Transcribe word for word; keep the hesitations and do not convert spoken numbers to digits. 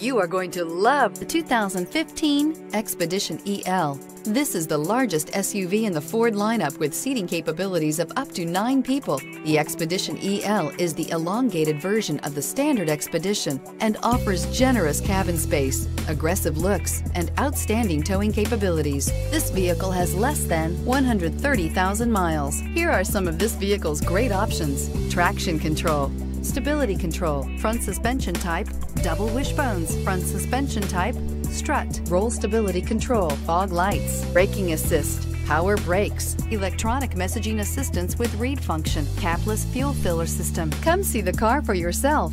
You are going to love the two thousand fifteen Expedition E L. This is the largest S U V in the Ford lineup with seating capabilities of up to nine people. The Expedition E L is the elongated version of the standard Expedition and offers generous cabin space, aggressive looks, and outstanding towing capabilities. This vehicle has less than one hundred thirty thousand miles. Here are some of this vehicle's great options: traction control, stability control, front suspension type, double wishbones, front suspension type, strut, roll stability control, fog lights, braking assist, power brakes, electronic messaging assistance with read function, capless fuel filler system. Come see the car for yourself.